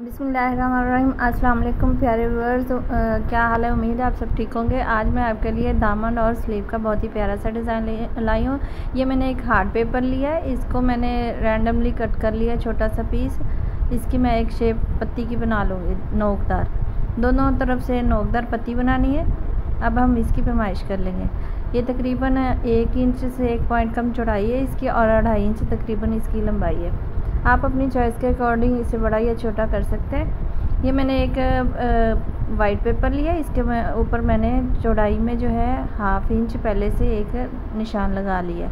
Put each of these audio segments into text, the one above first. बिस्मिल्लाहिर्रहमानिर्रहीम, अस्सलाम वालेकुम प्यारे व्यूअर्स। क्या हाल है, उम्मीद है आप सब ठीक होंगे। आज मैं आपके लिए दामन और स्लीव का बहुत ही प्यारा सा डिज़ाइन लाई हूँ। ये मैंने एक हार्ड पेपर लिया है, इसको मैंने रैंडमली कट कर लिया, छोटा सा पीस। इसकी मैं एक शेप पत्ती की बना लूँगी, नोकदार, दोनों तरफ से नोकदार पत्ती बनानी है। अब हम इसकी पैमाइश कर लेंगे। ये तकरीबन 1 इंच से 1 पॉइंट कम चौड़ाई है इसकी, और 2.5 इंच तकरीबन इसकी लंबाई है। आप अपनी चॉइस के अकॉर्डिंग इसे बड़ा या छोटा कर सकते हैं। ये मैंने एक वाइट पेपर लिया, इसके ऊपर मैंने चौड़ाई में जो है 1/2 इंच पहले से एक निशान लगा लिया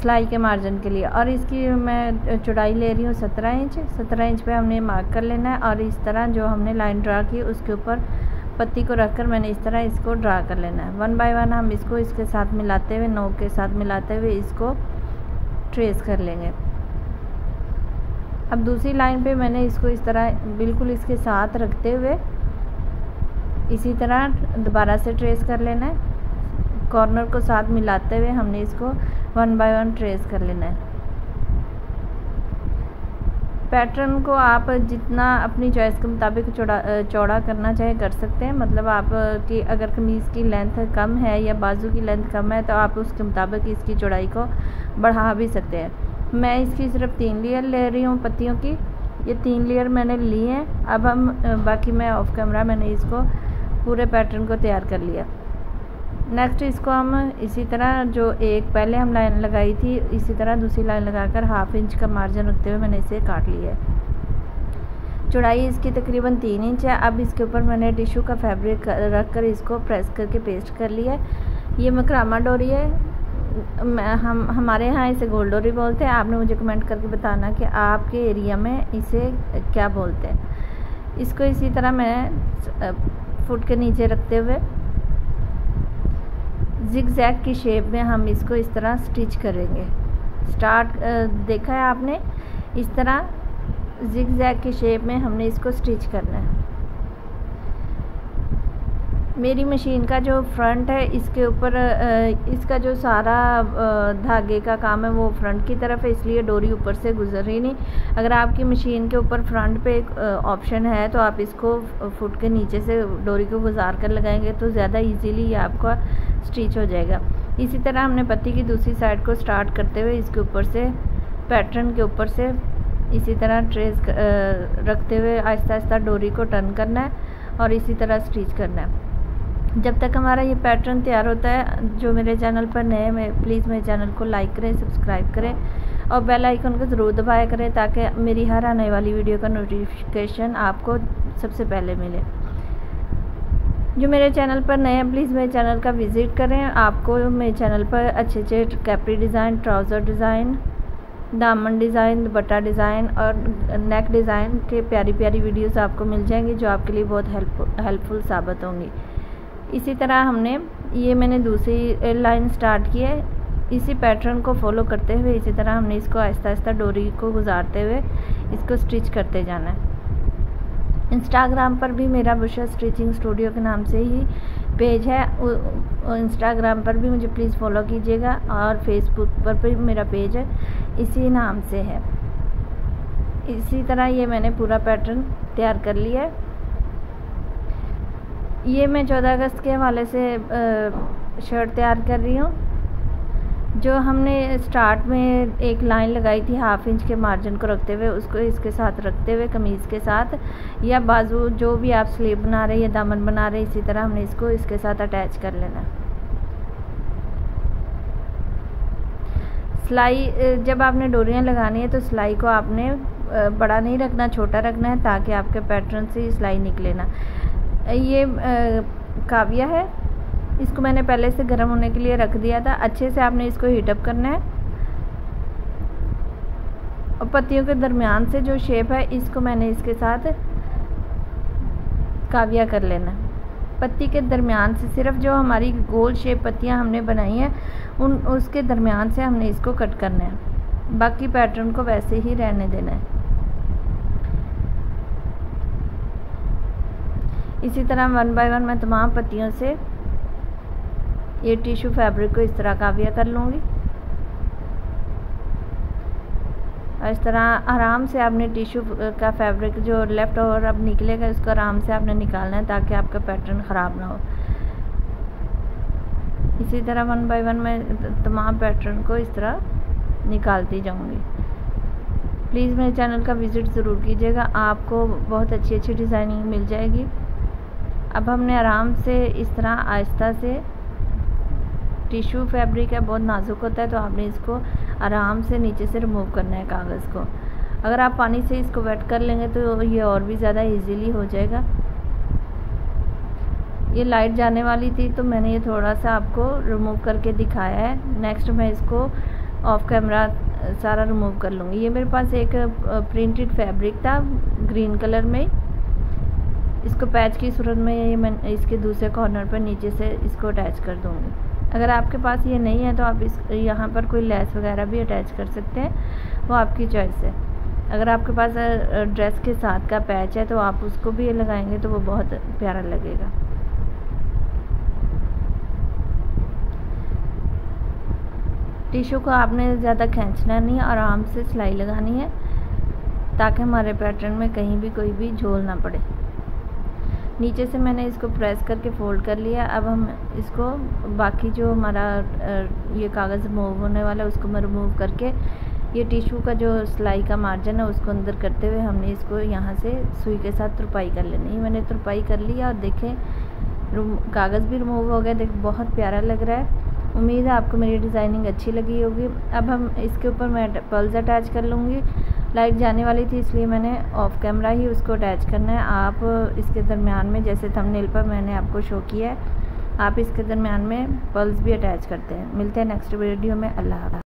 सिलाई के मार्जिन के लिए, और इसकी मैं चौड़ाई ले रही हूँ 17 इंच। 17 इंच पे हमने मार्क कर लेना है, और इस तरह जो हमने लाइन ड्रा की उसके ऊपर पत्ती को रखकर मैंने इस तरह इसको ड्रा कर लेना है। 1 बाय 1 हम इसको इसके साथ मिलाते हुए, नोक के साथ मिलाते हुए इसको ट्रेस कर लेंगे। अब दूसरी लाइन पे मैंने इसको इस तरह बिल्कुल इसके साथ रखते हुए इसी तरह दोबारा से ट्रेस कर लेना है। कॉर्नर को साथ मिलाते हुए हमने इसको 1 बाय 1 ट्रेस कर लेना है। पैटर्न को आप जितना अपनी चॉइस के मुताबिक चौड़ा करना चाहे कर सकते हैं। मतलब आप की अगर कमीज़ की लेंथ कम है या बाजू की लेंथ कम है तो आप उसके मुताबिक इसकी चौड़ाई को बढ़ा भी सकते हैं। मैं इसकी सिर्फ 3 लेयर ले रही हूँ पत्तियों की। ये 3 लेयर मैंने ली हैं। अब हम बाकी मैं ऑफ कैमरा मैंने इसको पूरे पैटर्न को तैयार कर लिया। नेक्स्ट इसको हम इसी तरह जो एक पहले हम लाइन लगाई थी इसी तरह दूसरी लाइन लगाकर 1/2 इंच का मार्जिन रखते हुए मैंने इसे काट लिया है। चौड़ाई इसकी तकरीबन 3 इंच है। अब इसके ऊपर मैंने टिशू का फैब्रिक रख कर इसको प्रेस करके पेस्ट कर लिया है। ये मकरामा डोरी है, हमारे यहाँ इसे गोल डोरी बोलते हैं। आपने मुझे कमेंट करके बताना कि आपके एरिया में इसे क्या बोलते हैं। इसको इसी तरह मैं फुट के नीचे रखते हुए जिगजैग की शेप में हम इसको इस तरह स्टिच करेंगे। स्टार्ट देखा है आपने, इस तरह जिगजैग की शेप में हमने इसको स्टिच करना है। मेरी मशीन का जो फ्रंट है इसके ऊपर इसका जो सारा धागे का काम है वो फ्रंट की तरफ है, इसलिए डोरी ऊपर से गुजर ही नहीं। अगर आपकी मशीन के ऊपर फ्रंट पे एक ऑप्शन है तो आप इसको फुट के नीचे से डोरी को गुजार कर लगाएंगे तो ज़्यादा इजीली ये आपका स्टिच हो जाएगा। इसी तरह हमने पत्ती की दूसरी साइड को स्टार्ट करते हुए इसके ऊपर से पैटर्न के ऊपर से इसी तरह ट्रेस रखते हुए आहिस्ता आहिस्ता डोरी को टर्न करना है और इसी तरह स्टिच करना है। जब तक हमारा ये पैटर्न तैयार होता है, जो मेरे चैनल पर नए हैं प्लीज़ मेरे चैनल को लाइक करें, सब्सक्राइब करें और बेल आइकन को ज़रूर दबाया करें ताकि मेरी हर आने वाली वीडियो का नोटिफिकेशन आपको सबसे पहले मिले। जो मेरे चैनल पर नए हैं प्लीज़ मेरे चैनल का विज़िट करें। आपको मेरे चैनल पर अच्छे अच्छे कैपरी डिज़ाइन, ट्राउज़र डिज़ाइन, दामन डिज़ाइन, दुपट्टा डिज़ाइन और नेक डिज़ाइन के प्यारी प्यारी वीडियोज़ आपको मिल जाएंगी जो आपके लिए बहुत हेल्पफुल साबित होंगी। इसी तरह हमने ये मैंने दूसरी लाइन स्टार्ट की है, इसी पैटर्न को फॉलो करते हुए इसी तरह हमने इसको आहिस्ता आहिस्ता डोरी को गुजारते हुए इसको स्टिच करते जाना है। इंस्टाग्राम पर भी मेरा बुशरा स्टिचिंग स्टूडियो के नाम से ही पेज है, इंस्टाग्राम पर भी मुझे प्लीज़ फॉलो कीजिएगा और फेसबुक पर भी मेरा पेज है इसी नाम से है। इसी तरह ये मैंने पूरा पैटर्न तैयार कर लिया है। ये मैं 14 अगस्त के हवाले से शर्ट तैयार कर रही हूँ। जो हमने स्टार्ट में एक लाइन लगाई थी 1/2 इंच के मार्जिन को रखते हुए, उसको इसके साथ रखते हुए कमीज़ के साथ या बाजू जो भी आप स्लीव बना रहे या दामन बना रहे इसी तरह हमने इसको इसके साथ अटैच कर लेना। सिलाई जब आपने डोरियाँ लगानी है तो सिलाई को आपने बड़ा नहीं रखना, छोटा रखना है ताकि आपके पैटर्न से सिलाई निकले ना। ये काविया है, इसको मैंने पहले से गर्म होने के लिए रख दिया था। अच्छे से आपने इसको हीटअप करना है और पत्तियों के दरमियान से जो शेप है इसको मैंने इसके साथ काविया कर लेना है। पत्ती के दरमियान से सिर्फ जो हमारी गोल शेप पत्तियां हमने बनाई हैं उन उसके दरमियान से हमने इसको कट करना है, बाकी पैटर्न को वैसे ही रहने देना है। इसी तरह 1 बाय 1 मैं तमाम पत्तियों से ये टिश्यू फैब्रिक को इस तरह काविया कर लूँगी। और इस तरह आराम से आपने टिश्यू का फैब्रिक जो लेफ़्ट और अब निकलेगा इसको आराम से आपने निकालना है ताकि आपका पैटर्न ख़राब ना हो। इसी तरह 1 बाय 1 में तमाम पैटर्न को इस तरह निकालती जाऊंगी। प्लीज़ मेरे चैनल का विज़िट ज़रूर कीजिएगा, आपको बहुत अच्छी अच्छी डिज़ाइनिंग मिल जाएगी। अब हमने आराम से इस तरह आहिस्ता से, टिश्यू फैब्रिक है बहुत नाजुक होता है तो आपने इसको आराम से नीचे से रिमूव करना है कागज़ को। अगर आप पानी से इसको वेट कर लेंगे तो ये और भी ज़्यादा इजीली हो जाएगा। ये लाइट जाने वाली थी तो मैंने ये थोड़ा सा आपको रिमूव करके दिखाया है। नेक्स्ट मैं इसको ऑफ कैमरा सारा रिमूव कर लूँगी। ये मेरे पास एक प्रिंटेड फैब्रिक था ग्रीन कलर में, इसको पैच की सूरत में ये मैं इसके दूसरे कॉर्नर पर नीचे से इसको अटैच कर दूँगी। अगर आपके पास ये नहीं है तो आप इस यहाँ पर कोई लेस वगैरह भी अटैच कर सकते हैं, वो आपकी चॉइस है। अगर आपके पास ड्रेस के साथ का पैच है तो आप उसको भी ये लगाएँगे तो वो बहुत प्यारा लगेगा। टिश्यू को आपने ज़्यादा खींचना नहीं है, आराम से सिलाई लगानी है ताकि हमारे पैटर्न में कहीं भी कोई भी झोल ना पड़े। नीचे से मैंने इसको प्रेस करके फोल्ड कर लिया। अब हम इसको बाकी जो हमारा ये कागज़ रिमूव होने वाला है उसको मैं रिमूव करके ये टिश्यू का जो सिलाई का मार्जिन है उसको अंदर करते हुए हमने इसको यहाँ से सुई के साथ तुरपाई कर लेनी है। मैंने तुरपाई कर लिया और देखें कागज़ भी रिमूव हो गया, देखें बहुत प्यारा लग रहा है। उम्मीद है आपको मेरी डिज़ाइनिंग अच्छी लगी होगी। अब हम इसके ऊपर मैं पर्ल्स अटैच कर लूँगी। लाइट जाने वाली थी इसलिए मैंने ऑफ कैमरा ही उसको अटैच करना है। आप इसके दरमियान में जैसे थंबनेल पर मैंने आपको शो किया है, आप इसके दरमियान में पर्ल्स भी अटैच करते हैं। मिलते हैं नेक्स्ट वीडियो में। अल्लाह हाफ़िज़।